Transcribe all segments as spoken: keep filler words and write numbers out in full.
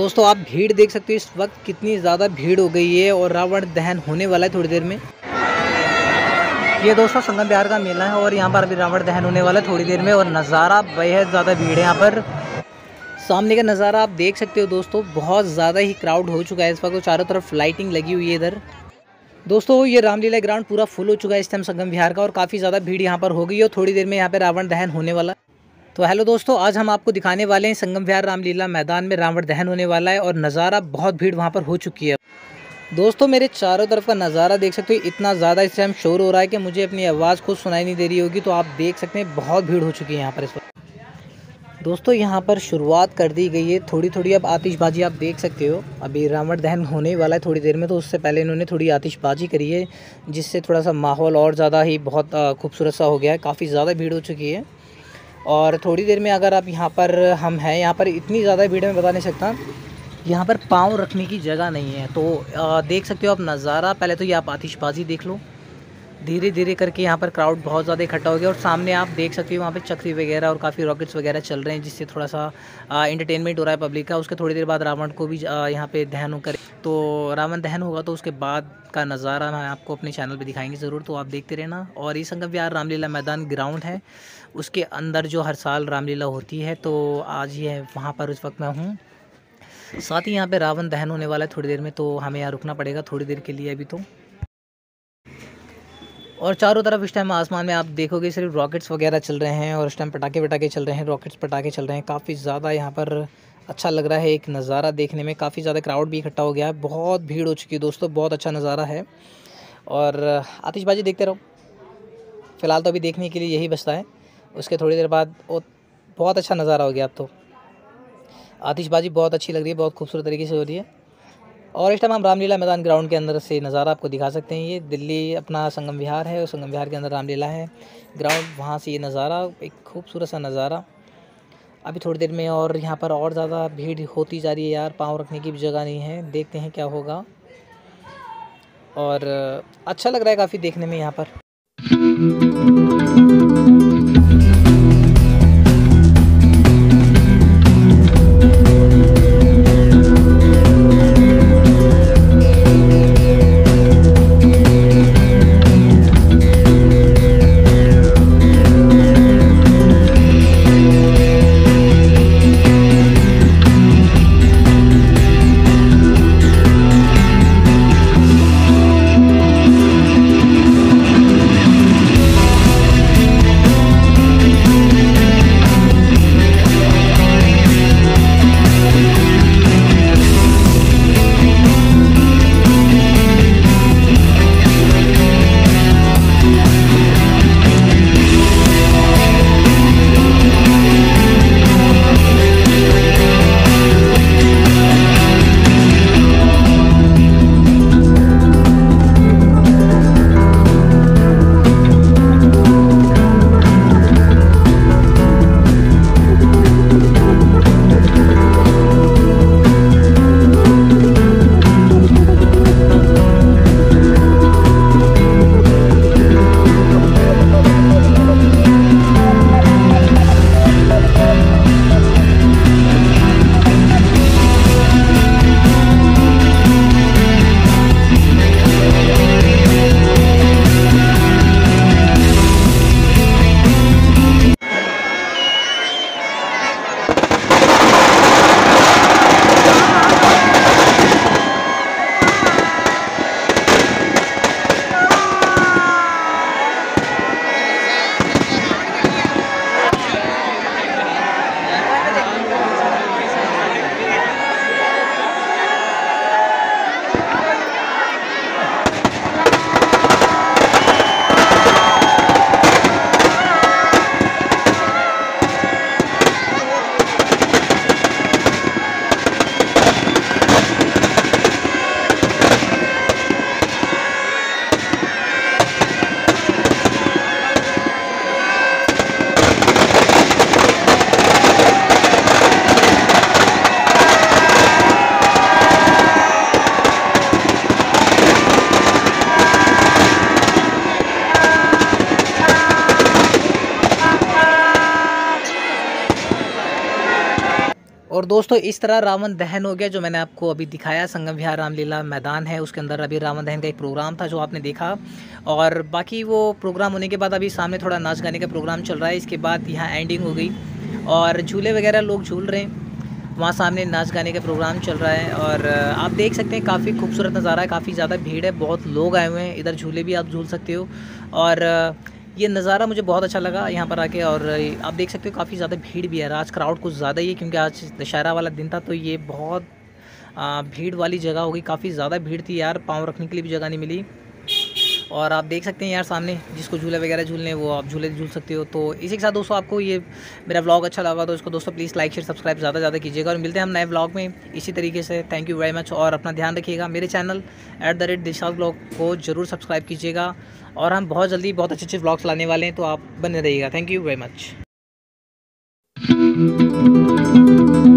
दोस्तों आप भीड़ देख सकते हो, इस वक्त कितनी ज़्यादा भीड़ हो गई है और रावण दहन होने वाला है थोड़ी देर में। ये दोस्तों संगम विहार का मेला है और यहाँ पर अभी रावण दहन होने वाला है थोड़ी देर में और नज़ारा बेहद ज़्यादा भीड़ है यहाँ पर। सामने का नज़ारा आप देख सकते हो दोस्तों, बहुत ज़्यादा ही क्राउड हो चुका है इस वक्त और चारों तरफ लाइटिंग लगी हुई है। इधर दोस्तों ये रामलीला ग्राउंड पूरा फुल हो चुका है इस टाइम संगम विहार का और काफ़ी ज़्यादा भीड़ यहाँ पर हो गई है और थोड़ी देर में यहाँ पर रावण दहन होने वाला। तो हेलो दोस्तों, आज हम आपको दिखाने वाले हैं संगम विहार रामलीला मैदान में रावण दहन होने वाला है और नज़ारा बहुत भीड़ वहाँ पर हो चुकी है। दोस्तों मेरे चारों तरफ का नज़ारा देख सकते हो, इतना ज़्यादा इस टाइम शोर हो रहा है कि मुझे अपनी आवाज़ खुद सुनाई नहीं दे रही होगी। तो आप देख सकते हैं बहुत भीड़ हो चुकी है यहाँ पर इस वक्त। दोस्तों यहाँ पर शुरुआत कर दी गई है थोड़ी थोड़ी अब आतिशबाजी आप देख सकते हो। अभी रावण दहन होने वाला है थोड़ी देर में, तो उससे पहले इन्होंने थोड़ी आतिशबाजी करी है जिससे थोड़ा सा माहौल और ज़्यादा ही बहुत खूबसूरत सा हो गया है। काफ़ी ज़्यादा भीड़ हो चुकी है और थोड़ी देर में अगर आप यहाँ पर हम हैं यहाँ पर इतनी ज़्यादा भीड़ में बता नहीं सकता, यहाँ पर पाँव रखने की जगह नहीं है। तो आ, देख सकते हो आप नज़ारा। पहले तो ये आप आतिशबाजी देख लो, धीरे धीरे करके यहाँ पर क्राउड बहुत ज़्यादा इकट्ठा हो गया और सामने आप देख सकते हो वहाँ पे चक्री वगैरह और काफ़ी रॉकेट्स वगैरह चल रहे हैं जिससे थोड़ा सा एंटरटेनमेंट हो रहा है पब्लिक का। उसके थोड़ी देर बाद रावण को भी यहाँ पे दहन कर तो रावण दहन होगा, तो उसके बाद का नज़ारा हम आपको अपने चैनल पे दिखाएंगे ज़रूर, तो आप देखते रहना। और ये संगम विहार रामलीला मैदान ग्राउंड है, उसके अंदर जो हर साल रामलीला होती है, तो आज ये वहाँ पर उस वक्त मैं हूँ। साथ ही यहाँ पे रावण दहन होने वाला है थोड़ी देर में, तो हमें यहाँ रुकना पड़ेगा थोड़ी देर के लिए अभी तो। और चारों तरफ इस टाइम आसमान में आप देखोगे सिर्फ रॉकेट्स वगैरह चल रहे हैं और इस टाइम पटाखे पटाखे चल रहे हैं, रॉकेट्स पटाखे चल रहे हैं। काफ़ी ज़्यादा यहाँ पर अच्छा लग रहा है एक नज़ारा देखने में, काफ़ी ज़्यादा क्राउड भी इकट्ठा हो गया है, बहुत भीड़ हो चुकी है दोस्तों। बहुत अच्छा नज़ारा है और आतिशबाजी देखते रहो। फ़िलहाल तो अभी देखने के लिए यही बचता है, उसके थोड़ी देर बाद बहुत अच्छा नज़ारा हो गया। अब तो आतिशबाजी बहुत अच्छी लग रही है, बहुत खूबसूरत तरीके से हो रही है। और इस टाइम हम रामलीला मैदान ग्राउंड के अंदर से नज़ारा आपको दिखा सकते हैं। ये दिल्ली अपना संगम विहार है और संगम विहार के अंदर रामलीला है ग्राउंड, वहाँ से ये नज़ारा, एक खूबसूरत सा नज़ारा। अभी थोड़ी देर में और यहाँ पर और ज़्यादा भीड़ होती जा रही है यार, पाँव रखने की भी जगह नहीं है। देखते हैं क्या होगा और अच्छा लग रहा है काफ़ी देखने में यहाँ पर। और दोस्तों इस तरह रावण दहन हो गया जो मैंने आपको अभी दिखाया। संगम विहार रामलीला मैदान है, उसके अंदर अभी रावण दहन का एक प्रोग्राम था जो आपने देखा। और बाकी वो प्रोग्राम होने के बाद अभी सामने थोड़ा नाच गाने का प्रोग्राम चल रहा है। इसके बाद यहाँ एंडिंग हो गई और झूले वगैरह लोग झूल रहे हैं, वहाँ सामने नाच गाने का प्रोग्राम चल रहा है। और आप देख सकते हैं काफ़ी खूबसूरत नज़ारा है, काफ़ी ज़्यादा भीड़ है, बहुत लोग आए हुए हैं। इधर झूले भी आप झूल सकते हो और ये नज़ारा मुझे बहुत अच्छा लगा यहाँ पर आके। और आप देख सकते हो काफ़ी ज़्यादा भीड़ भी है, आज क्राउड कुछ ज़्यादा ही है क्योंकि आज दशहरा वाला दिन था तो ये बहुत भीड़ वाली जगह हो गई। काफ़ी ज़्यादा भीड़ थी यार, पाँव रखने के लिए भी जगह नहीं मिली। और आप देख सकते हैं यार सामने जिसको झूले वगैरह झूलने वो आप झूले झूल सकते हो। तो इसी के साथ दोस्तों आपको ये मेरा व्लॉग अच्छा लगा तो इसको दोस्तों प्लीज़ लाइक शेयर सब्सक्राइब ज़्यादा ज़्यादा कीजिएगा और मिलते हैं हम नए व्लॉग में इसी तरीके से। थैंक यू वेरी मच और अपना ध्यान रखिएगा। मेरे channel at the rate Dishal vlog को जरूर सब्सक्राइब कीजिएगा और हम बहुत जल्दी बहुत अच्छे अच्छे व्लॉग्स लाने वाले हैं तो आप बने रहिएगा। Thank you very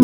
much.